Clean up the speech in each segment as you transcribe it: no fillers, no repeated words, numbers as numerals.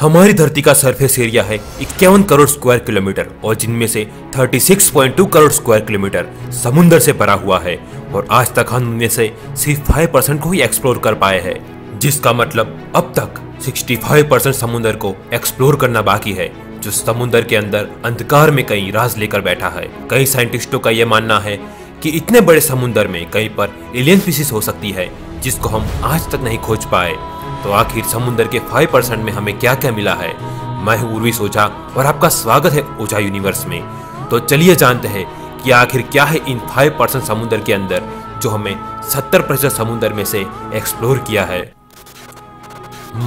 हमारी धरती का सरफेस एरिया है 51 करोड़ स्क्वायर किलोमीटर और जिनमें से 36.2 करोड़ स्क्वायर किलोमीटर समुद्र से भरा हुआ है और आज तक हम उनमें से सिर्फ 5% को ही एक्सप्लोर कर पाए हैं, जिसका मतलब अब तक 65% समुद्र को एक्सप्लोर करना बाकी है, जो समुद्र के अंदर अंधकार में कई राज लेकर बैठा है। कई साइंटिस्टों का यह मानना है कि इतने बड़े समुद्र में कहीं पर एलियन स्पीशीज हो सकती है जिसको हम आज तक नहीं खोज पाए। तो आखिर समुद्र के 5% में हमें क्या क्या मिला है। मैं हूं ओर्विस ओजा और आपका स्वागत है ओजा यूनिवर्स में। तो चलिए जानते हैं कि आखिर क्या है इन 5% समुद्र के अंदर जो हमें 70% समुद्र में से एक्सप्लोर किया है।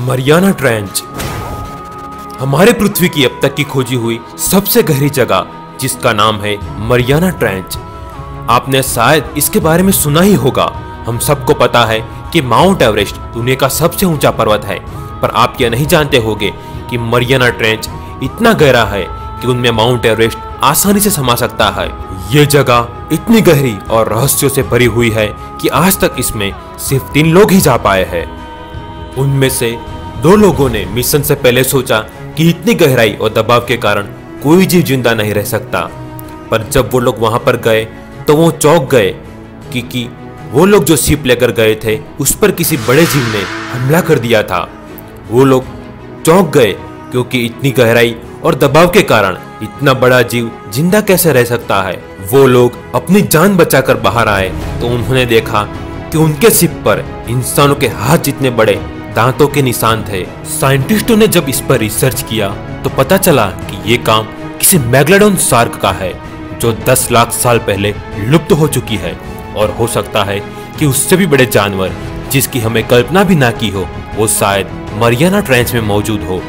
मरियाना ट्रेंच हमारे पृथ्वी की अब तक की खोजी हुई सबसे गहरी जगह, जिसका नाम है मरियाना ट्रेंच। आपने शायद इसके बारे में सुना ही होगा। हम सबको पता है कि माउंट एवरेस्ट दुनिया का सबसे ऊंचा पर्वत है, पर आप यह नहीं जानते होंगे कि मरियाना ट्रेंच इतना गहरा है कि उनमें माउंट एवरेस्ट आसानी से समा सकता है। ये जगह इतनी गहरी और रहस्यों से भरी हुई है कि आज तक इसमें सिर्फ 3 लोग ही जा पाए हैं। उनमें से 2 लोगों ने मिशन से पहले सोचा कि इतनी गहराई और दबाव के कारण कोई जीव जिंदा नहीं रह सकता, पर जब वो लोग वहां पर गए तो वो चौंक गए कि वो लोग जो शिप लेकर गए थे उस पर किसी बड़े जीव ने हमला कर दिया था। वो लोग चौंक गए क्योंकि इतनी गहराई और दबाव के कारण इतना बड़ा जीव जिंदा कैसे रह सकता है। वो लोग अपनी जान बचाकर बाहर आए तो उन्होंने देखा कि उनके शिप पर इंसानों के हाथ जितने बड़े दांतों के निशान थे। साइंटिस्टों ने जब इस पर रिसर्च किया तो पता चला कि ये काम किसी मेगलोडॉन शार्क का है जो 10 लाख साल पहले लुप्त हो चुकी है, और हो सकता है कि उससे भी बड़े जानवर जिसकी हमें कल्पना भी ना की हो वो शायद मरियाना ट्रेंच में मौजूद हो।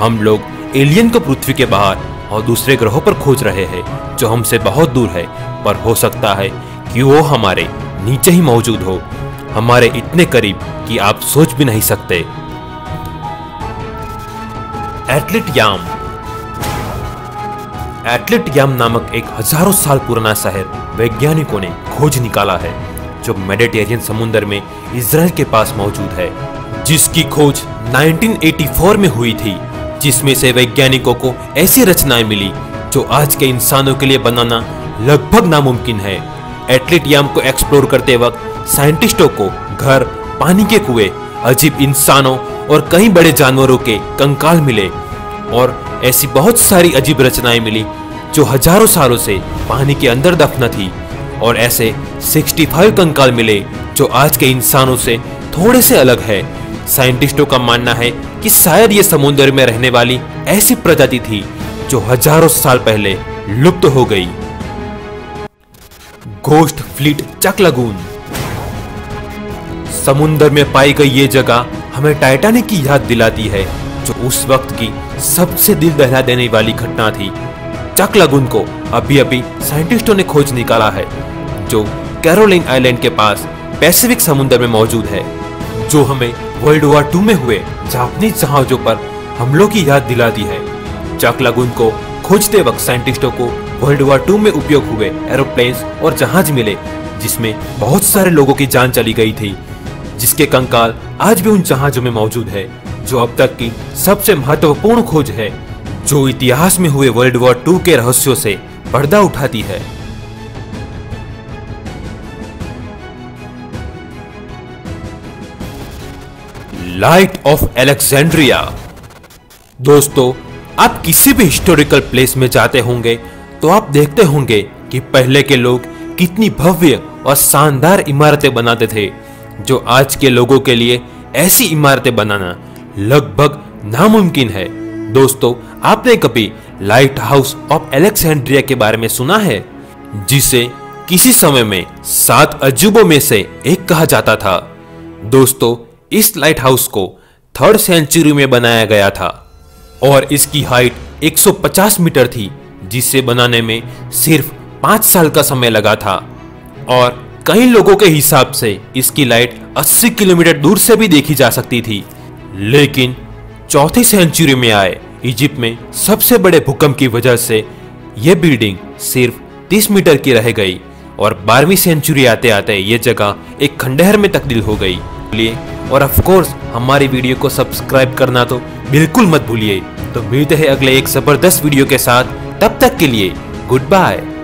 हम लोग एलियन को पृथ्वी के बाहर और दूसरे ग्रहों पर खोज रहे हैं जो हमसे बहुत दूर है, पर हो सकता है कि वो हमारे नीचे ही मौजूद हो, हमारे इतने करीब कि आप सोच भी नहीं सकते। एटलेट याम नामक एक हजारों साल पुराना शहर वैज्ञानिकों ने खोज निकाला है जो मेडिटेरेनियन समुद्र में इजराइल के पास मौजूद है, जिसकी खोज 1984 में हुई थी, जिसमें से वैज्ञानिकों को ऐसी रचनाएं मिली जो आज के इंसानों के लिए बनाना लगभग नामुमकिन है। एटलेट याम को एक्सप्लोर करते वक्त साइंटिस्टों को घर, पानी के कुएं, अजीब इंसानों और कई बड़े जानवरों के कंकाल मिले और ऐसी बहुत सारी अजीब रचनाएं मिली जो हजारों सालों से पानी के अंदर दफन थी, और ऐसे 65 कंकाल मिले जो आज के इंसानों से थोड़े से अलग है। साइंटिस्टों का मानना है कि शायद ये समुद्र में रहने वाली ऐसी प्रजाति थी जो हजारों साल पहले लुप्त हो गई। घोस्ट फ्लीट चक लगून समुद्र में पाई गई ये जगह हमें टाइटैनिक की याद दिलाती है जो उस वक्त की सबसे दिल दहला देने वाली घटना थी। चक लगून को अभी साइंटिस्टों ने खोज निकाला है जो कैरोलिन आइलैंड के पास पैसिफिक समुद्र में मौजूद है, जो हमें वर्ल्ड वॉर 2 में हुए जापानी जहाजों पर हमलों की याद दिलाती है। चक लगून को खोजते वक्त साइंटिस्टों को वर्ल्ड वॉर 2 में उपयोग हुए एरोप्लेन्स और जहाज मिले जिसमें बहुत सारे लोगों की जान चली गई थी, जिसके कंकाल आज भी उन जहाजों में मौजूद है, जो अब तक की सबसे महत्वपूर्ण खोज है जो इतिहास में हुए वर्ल्ड वॉर 2 के रहस्यों से पर्दा उठाती है। Light of Alexandria. दोस्तों, आप किसी भी हिस्टोरिकल प्लेस में जाते होंगे तो आप देखते होंगे कि पहले के लोग कितनी भव्य और शानदार इमारतें बनाते थे, जो आज के लोगों के लिए ऐसी इमारतें बनाना लगभग नामुमकिन है। दोस्तों, आपने कभी लाइट हाउस ऑफ एलेक्सेंड्रिया के बारे में सुना है, जिसे किसी समय में 7 अजूबों में से एक कहा जाता था। दोस्तों, इस लाइट हाउस को 3rd सेंचुरी में बनाया गया था और इसकी हाइट 150 मीटर थी, जिसे बनाने में सिर्फ 5 साल का समय लगा था, और कई लोगों के हिसाब से इसकी लाइट 80 किलोमीटर दूर से भी देखी जा सकती थी। लेकिन 4th सेंचुरी में आए इजिप्ट में सबसे बड़े भूकंप की वजह से यह बिल्डिंग सिर्फ 30 मीटर की रह गई, और 12वीं सेंचुरी आते आते ये जगह एक खंडहर में तब्दील हो गई। और ऑफ कोर्स हमारी वीडियो को सब्सक्राइब करना तो बिल्कुल मत भूलिए। तो मिलते हैं अगले एक जबरदस्त वीडियो के साथ, तब तक के लिए गुड बाय।